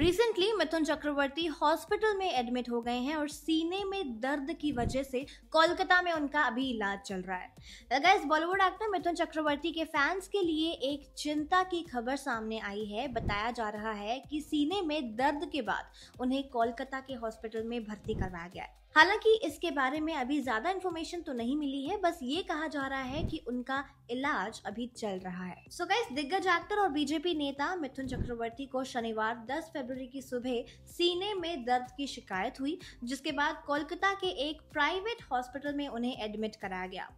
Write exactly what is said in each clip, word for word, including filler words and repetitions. Recently Mithun Chakraborty hospital में admit हो गए हैं और सीने में दर्द की वजह से कोलकाता में उनका अभी इलाज चल रहा है। Guys, Bollywood actor Mithun Chakraborty के फैंस के लिए एक चिंता की खबर सामने आई है। बताया जा रहा है कि सीने में दर्द के बाद उन्हें कोलकाता के हॉस्पिटल में भर्ती करवाया गया है। हालांकि इसके बारे में अभी ज्यादा इन्फॉर्मेशन तो नहीं मिली है, बस ये कहा जा रहा है कि उनका इलाज अभी चल रहा है। सो गाइस, दिग्गज एक्टर और बीजेपी नेता मिथुन चक्रवर्ती को शनिवार दस फरवरी की सुबह सीने में दर्द की शिकायत हुई, जिसके बाद कोलकाता के एक प्राइवेट हॉस्पिटल में उन्हें एडमिट कराया गया।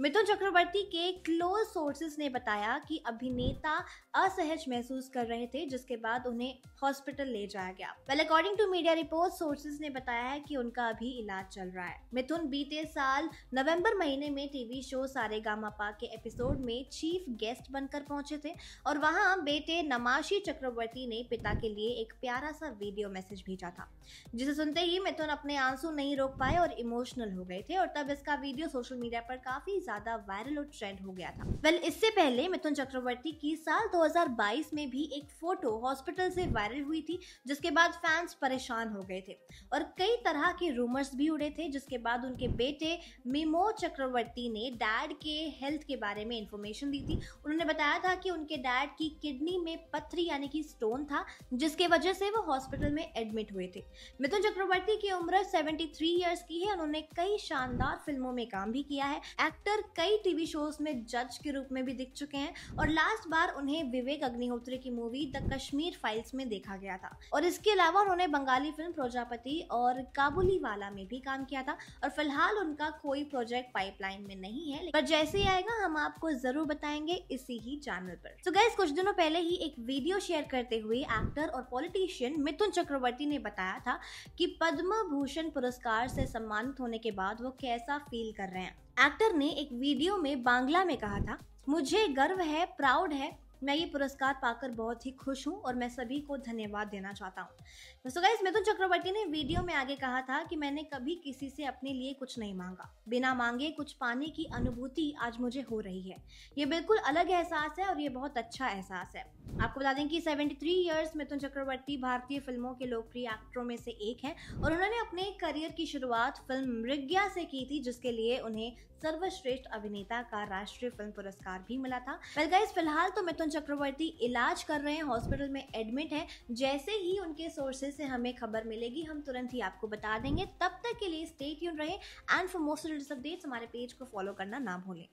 मिथुन चक्रवर्ती के क्लोज सोर्सेस ने बताया कि अभिनेता असहज महसूस कर रहे थे, जिसके बाद उन्हें हॉस्पिटल ले जाया गया। Well, according to media report, sources ने बताया है कि उनका अभी इलाज चल रहा है। मिथुन बीते साल नवंबर महीने में टीवी शो सारे गामा पा के एपिसोड में चीफ गेस्ट बनकर पहुंचे थे और वहां बेटे नमाशी चक्रवर्ती ने पिता के लिए एक प्यारा सा वीडियो मैसेज भेजा था, जिसे सुनते ही मिथुन अपने आंसू नहीं रोक पाए और इमोशनल हो गए थे। और तब इसका वीडियो सोशल मीडिया पर काफी ज्यादा वायरल और ट्रेंड हो गया था। वेल, इससे पहले मिथुन चक्रवर्ती की साल दो हज़ार बाईस में भी एक फोटो हॉस्पिटल से वायरल हुई थी, जिसके बाद फैंस परेशान हो गए थे और कई तरह के रूमर्स भी उड़े थे, जिसके बाद उनके बेटे मीमो चक्रवर्ती ने डैड के हेल्थ के बारे में इंफॉर्मेशन दी थी। उन्होंने बताया था कि उनके डैड की किडनी में पत्थरी यानी कि स्टोन था, जिसके वजह से वो हॉस्पिटल में एडमिट हुए थे। मिथुन चक्रवर्ती की उम्र तिहत्तर इयर्स की है। उन्होंने कई शानदार फिल्मों में काम भी किया है। एक्टर कई टीवी शोज में जज के रूप में भी दिख चुके हैं और लास्ट बार उन्हें विवेक अग्निहोत्री की मूवी द कश्मीर फाइल्स में देखा गया था। और इसके अलावा उन्होंने बंगाली फिल्म प्रजापति और काबुलीवाला भी काम किया था और फिलहाल उनका कोई प्रोजेक्ट पाइपलाइन में नहीं है, पर जैसे ही आएगा हम आपको जरूर बताएंगे इसी ही चैनल पर। तो गाइस, कुछ दिनों पहले ही एक वीडियो शेयर करते हुए एक्टर और पॉलिटिशियन मिथुन चक्रवर्ती ने बताया था कि पद्म भूषण पुरस्कार से सम्मानित होने के बाद वो कैसा फील कर रहे हैं। एक्टर ने एक वीडियो में बांग्ला में कहा था, मुझे गर्व है, प्राउड है, मैं ये पुरस्कार पाकर बहुत ही खुश हूँ और मैं सभी को धन्यवाद देना चाहता हूँ। सो गाइस, मिथुन चक्रवर्ती ने वीडियो में आगे कहा था कि मैंने कभी किसी से अपने लिए कुछ नहीं मांगा, बिना मांगे कुछ पाने की अनुभूति आज मुझे हो रही है। ये बिल्कुल अलग एहसास है और ये बहुत अच्छा एहसास है। आपको बता दें कि तिहत्तर इयर्स मिथुन चक्रवर्ती भारतीय फिल्मों के लोकप्रिय एक्टरों में से एक है और उन्होंने अपने करियर की शुरुआत फिल्म मृगया से की थी, जिसके लिए उन्हें सर्वश्रेष्ठ अभिनेता का राष्ट्रीय फिल्म पुरस्कार भी मिला था। वेल गाइस, फिलहाल तो मिथुन चक्रवर्ती इलाज कर रहे हैं, हॉस्पिटल में एडमिट हैं। जैसे ही उनके सोर्सेज से हमें खबर मिलेगी हम तुरंत ही आपको बता देंगे। तब तक के लिए स्टे ट्यून रहे and for most latest updates हमारे पेज को फॉलो करना ना भूलें।